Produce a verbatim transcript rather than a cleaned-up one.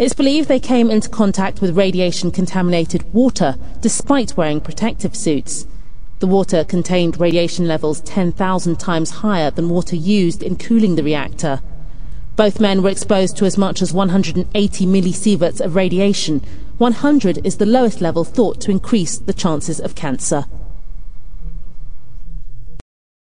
It's believed they came into contact with radiation-contaminated water despite wearing protective suits. The water contained radiation levels ten thousand times higher than water used in cooling the reactor. Both men were exposed to as much as one hundred eighty millisieverts of radiation. one hundred is the lowest level thought to increase the chances of cancer.